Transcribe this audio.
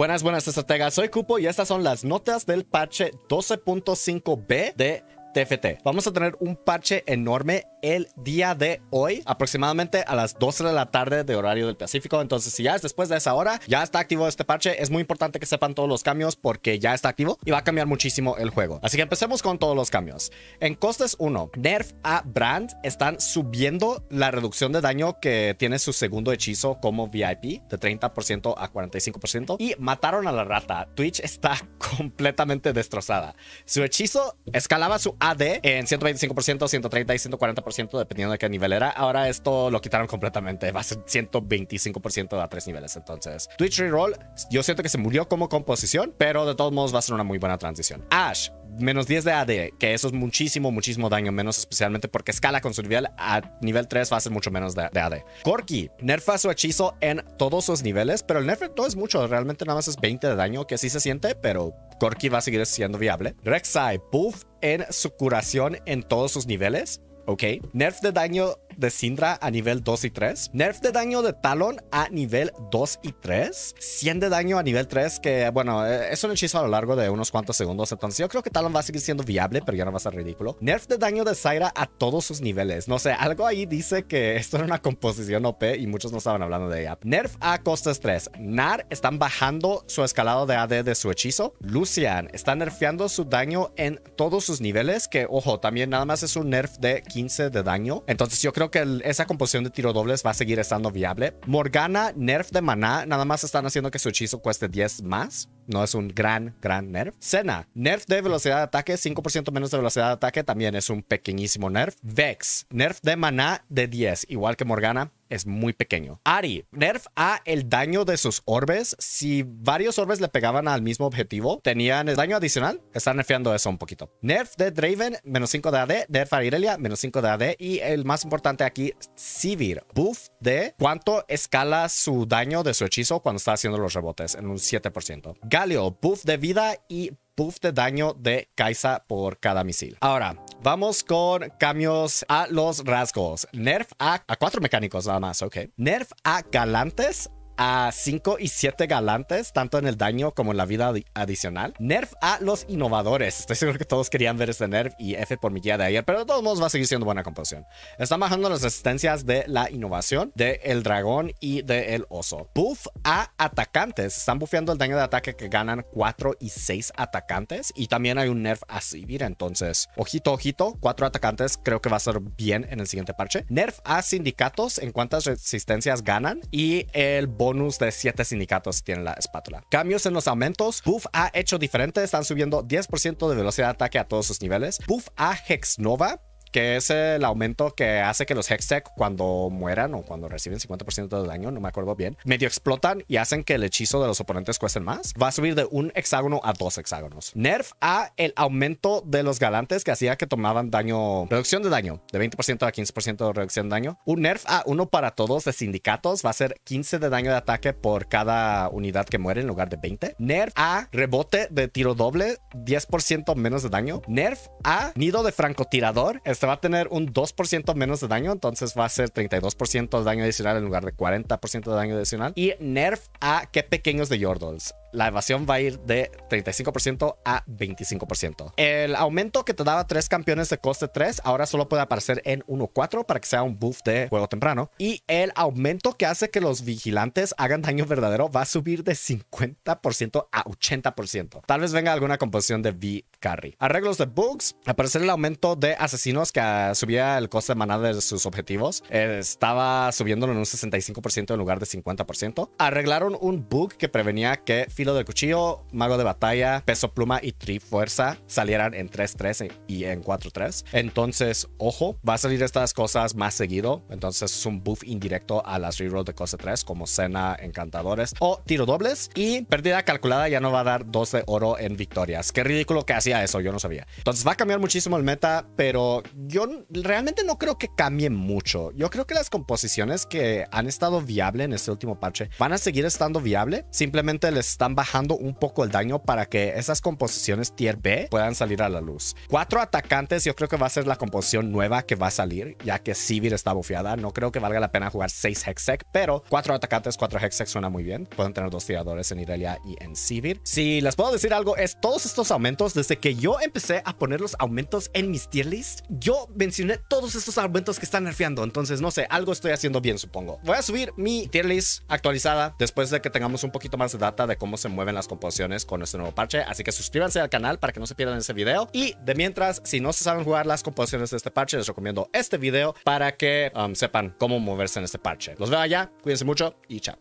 Buenas, buenas estrategas, soy Cupo y estas son las notas del parche 12.5b de TFT. Vamos a tener un parche enorme el día de hoy, aproximadamente a las 12 de la tarde de horario del Pacífico. Entonces, si ya es después de esa hora, ya está activo este parche. Es muy importante que sepan todos los cambios porque ya está activo y va a cambiar muchísimo el juego. Así que empecemos con todos los cambios. En costes 1, nerf a Brand. Están subiendo la reducción de daño que tiene su segundo hechizo como VIP de 30% a 45%. Y mataron a la rata. Twitch está completamente destrozada. Su hechizo escalaba su AD en 125%, 130% y 140% dependiendo de qué nivel era. Ahora esto lo quitaron completamente. Va a ser 125% a 3 niveles. Entonces, Twitch Reroll, yo siento que se murió como composición, pero de todos modos va a ser una muy buena transición. Ashe, menos 10 de AD, que eso es muchísimo, muchísimo daño menos, especialmente porque escala con su nivel. A nivel 3 va a ser mucho menos de AD. Corki nerfa su hechizo en todos sus niveles, pero el nerf no es mucho. Realmente nada más es 20 de daño, que sí se siente, pero Corki va a seguir siendo viable. Rek'Sai, buff en su curación en todos sus niveles. Ok. Nerf de daño de Syndra a nivel 2 y 3. Nerf de daño de Talon a nivel 2 y 3. 100 de daño a nivel 3, que bueno, es un hechizo a lo largo de unos cuantos segundos. Entonces yo creo que Talon va a seguir siendo viable, pero ya no va a ser ridículo. Nerf de daño de Zyra a todos sus niveles. No sé, algo ahí dice que esto era una composición OP y muchos no estaban hablando de ella. Nerf a costes 3. Nar están bajando su escalado de AD de su hechizo. Lucian está nerfeando su daño en todos sus niveles, que ojo, también nada más es un nerf de 15 de daño. Entonces yo creo que esa composición de tiro dobles va a seguir estando viable. Morgana, nerf de maná. Nada más están haciendo que su hechizo cueste 10 más. No es un gran nerf. Sena, nerf de velocidad de ataque, 5% menos de velocidad de ataque. También es un pequeñísimo nerf. Vex, nerf de maná de 10, igual que Morgana. Es muy pequeño. Ari, nerf a el daño de sus orbes. Si varios orbes le pegaban al mismo objetivo, tenían el daño adicional. Están nerfeando eso un poquito. Nerf de Draven, menos 5 de AD. Nerf a Irelia, menos 5 de AD. Y el más importante aquí, Sivir, buff de cuánto escala su daño de su hechizo cuando está haciendo los rebotes, en un 7%. Galio, buff de vida y buff de daño de Kaisa por cada misil. Ahora, vamos con cambios a los rasgos. Nerf a 4 mecánicos nada más, ok. Nerf a galantes, a 5 y 7 galantes, tanto en el daño como en la vida adicional. Nerf a los innovadores. Estoy seguro que todos querían ver este nerf y F por mi guía de ayer, pero de todos modos va a seguir siendo buena composición. Están bajando las resistencias de la innovación, del dragón y del oso. Buff a atacantes. Están bufeando el daño de ataque que ganan 4 y 6 atacantes. Y también hay un nerf a Sivir, entonces, ojito, ojito. 4 atacantes creo que va a ser bien en el siguiente parche. Nerf a sindicatos en cuántas resistencias ganan y el bonus de 7 sindicatos tiene la espátula. Cambios en los aumentos. Buff a hecho diferente. Están subiendo 10% de velocidad de ataque a todos sus niveles. Buff a Hex Nova, que es el aumento que hace que los Hextech, cuando mueran o cuando reciben 50% de daño, no me acuerdo bien, medio explotan y hacen que el hechizo de los oponentes cuesten más. Va a subir de un hexágono a 2 hexágonos. Nerf a el aumento de los galantes, que hacía que tomaban daño, reducción de daño, de 20% a 15% de reducción de daño. Un nerf a uno para todos de sindicatos. Va a ser 15 de daño de ataque por cada unidad que muere en lugar de 20. Nerf a rebote de tiro doble, 10% menos de daño. Nerf a nido de francotirador. Este va a tener un 2% menos de daño, entonces va a ser 32% de daño adicional en lugar de 40% de daño adicional. Y nerf a qué pequeños de Yordles. La evasión va a ir de 35% a 25%. El aumento que te daba 3 campeones de coste 3, ahora solo puede aparecer en 1-4 para que sea un buff de juego temprano. Y el aumento que hace que los vigilantes hagan daño verdadero va a subir de 50% a 80%. Tal vez venga alguna composición de V-Carry. Arreglos de bugs. Aparecer el aumento de asesinos, que subía el coste de maná de sus objetivos. Estaba subiéndolo en un 65% en lugar de 50%. Arreglaron un bug que prevenía que Hilo de Cuchillo, Mago de Batalla, Peso Pluma y Trifuerza salieran en 3-3 y en 4-3. Entonces, ojo, va a salir estas cosas más seguido. Entonces es un buff indirecto a las rerolls de coste 3 como Sena, Encantadores o Tiro Dobles. Y pérdida calculada ya no va a dar 2 de oro en victorias. Qué ridículo que hacía eso, yo no sabía. Entonces va a cambiar muchísimo el meta, pero yo realmente no creo que cambie mucho. Yo creo que las composiciones que han estado viable en este último parche van a seguir estando viable. Simplemente les están están bajando un poco el daño para que esas composiciones tier B puedan salir a la luz. 4 atacantes, yo creo que va a ser la composición nueva que va a salir, ya que Sivir está bufeada. No creo que valga la pena jugar 6 Hextech, pero 4 atacantes, 4 Hextech suena muy bien. Pueden tener 2 tiradores en Irelia y en Sivir. Si les puedo decir algo, es todos estos aumentos, desde que yo empecé a poner los aumentos en mis tier list, yo mencioné todos estos aumentos que están nerfeando. Entonces, no sé, algo estoy haciendo bien, supongo. Voy a subir mi tier list actualizada después de que tengamos un poquito más de data de cómo se mueven las composiciones con este nuevo parche. Así que suscríbanse al canal para que no se pierdan ese video. Y de mientras, si no se saben jugar las composiciones de este parche, les recomiendo este video para que sepan cómo moverse en este parche. Los veo allá, cuídense mucho y chao.